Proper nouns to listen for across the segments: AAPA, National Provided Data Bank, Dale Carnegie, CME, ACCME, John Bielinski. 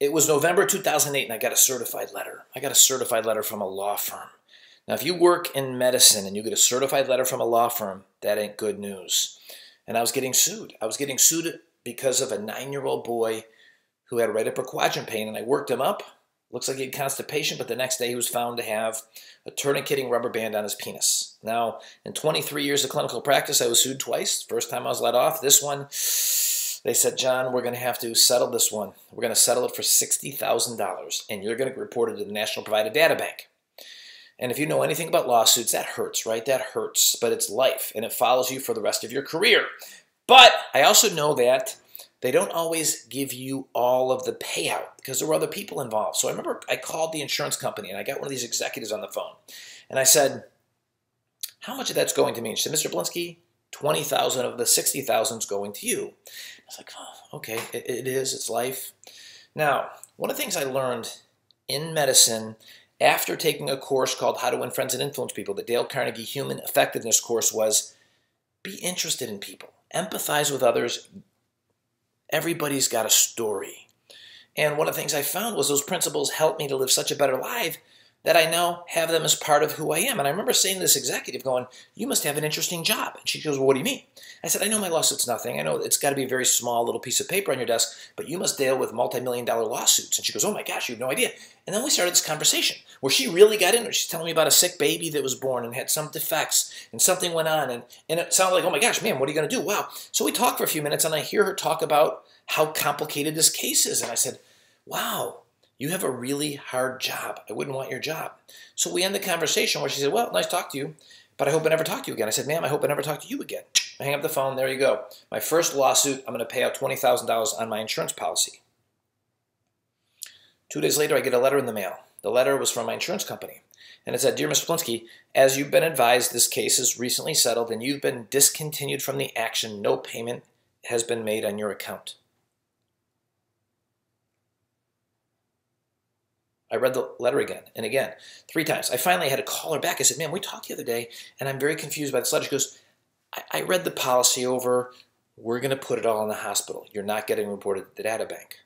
It was November 2008 and I got a certified letter. I got a certified letter from a law firm. Now, if you work in medicine and you get a certified letter from a law firm, that ain't good news. And I was getting sued. I was getting sued because of a 9-year-old boy who had right upper quadrant pain, and I worked him up. Looks like he had constipation, but the next day he was found to have a tourniqueting rubber band on his penis. Now, in 23 years of clinical practice, I was sued twice. First time I was let off. This one, they said, John, we're going to have to settle this one. We're going to settle it for $60,000, and you're going to report it to the National Provided Data Bank. And if you know anything about lawsuits, that hurts, right? That hurts, but it's life, and it follows you for the rest of your career. But I also know that they don't always give you all of the payout because there were other people involved. So I remember I called the insurance company and I got one of these executives on the phone. And I said, how much of that's going to me? And she said, Mr. Bielinski, $20,000 of the $60,000 is going to you. I was like, oh, okay, it is, it's life. Now, one of the things I learned in medicine after taking a course called How to Win Friends and Influence People, the Dale Carnegie Human Effectiveness course, was be interested in people, empathize with others. Everybody's got a story. And one of the things I found was those principles helped me to live such a better life that I now have them as part of who I am. And I remember saying to this executive going, you must have an interesting job. And she goes, well, what do you mean? I said, I know my lawsuit's nothing. I know it's got to be a very small little piece of paper on your desk, but you must deal with multi-million-dollar lawsuits. And she goes, oh my gosh, you have no idea. And then we started this conversation where she really got into it. She's telling me about a sick baby that was born and had some defects and something went on. And it sounded like, oh my gosh, man, what are you going to do? Wow. So we talked for a few minutes and I hear her talk about how complicated this case is. And I said, wow. You have a really hard job. I wouldn't want your job. So we end the conversation where she said, well, nice to talk to you, but I hope I never talk to you again. I said, ma'am, I hope I never talk to you again. I hang up the phone. There you go. My first lawsuit, I'm going to pay out $20,000 on my insurance policy. 2 days later, I get a letter in the mail. The letter was from my insurance company. And it said, dear Mr. Bielinski, as you've been advised, this case is recently settled and you've been discontinued from the action. No payment has been made on your account. I read the letter again and again, 3 times. I finally had to call her back. I said, ma'am, we talked the other day, and I'm very confused by this letter. She goes, I read the policy over. We're going to put it all in the hospital. You're not getting reported to the data bank.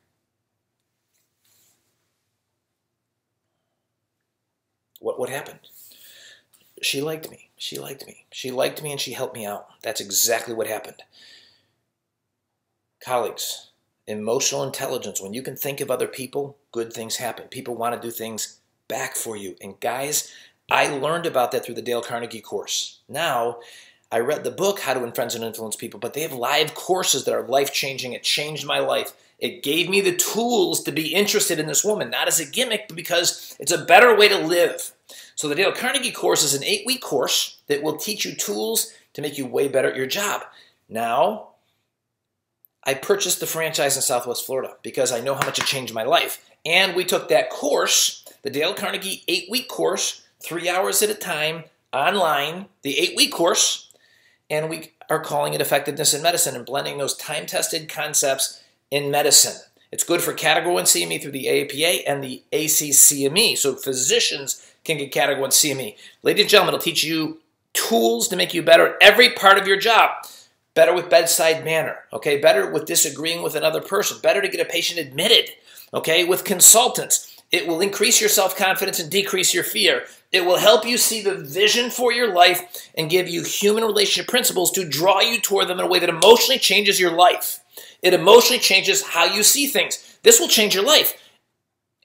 What happened? She liked me. She liked me. She liked me, and she helped me out. That's exactly what happened. Colleagues, emotional intelligence. When you can think of other people, good things happen. People want to do things back for you. And guys, I learned about that through the Dale Carnegie course. Now, I read the book, How to Win Friends and Influence People, but they have live courses that are life-changing. It changed my life. It gave me the tools to be interested in this woman, not as a gimmick, but because it's a better way to live. So the Dale Carnegie course is an 8-week course that will teach you tools to make you way better at your job. Now, I purchased the franchise in Southwest Florida because I know how much it changed my life. And we took that course, the Dale Carnegie 8-week course, 3 hours at a time, online, the 8-week course, and we are calling it Effectiveness in Medicine and blending those time-tested concepts in medicine. It's good for Category 1 CME through the AAPA and the ACCME, so physicians can get Category 1 CME. Ladies and gentlemen, it'll teach you tools to make you better at every part of your job. Better with bedside manner, okay? Better with disagreeing with another person. Better to get a patient admitted, okay? With consultants, it will increase your self-confidence and decrease your fear. It will help you see the vision for your life and give you human relationship principles to draw you toward them in a way that emotionally changes your life. It emotionally changes how you see things. This will change your life.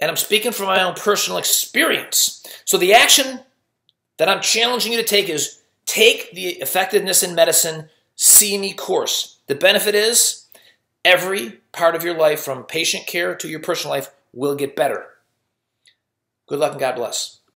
And I'm speaking from my own personal experience. So the action that I'm challenging you to take is take the Effectiveness in Medicine CME course. The benefit is every part of your life, from patient care to your personal life, will get better. Good luck and God bless.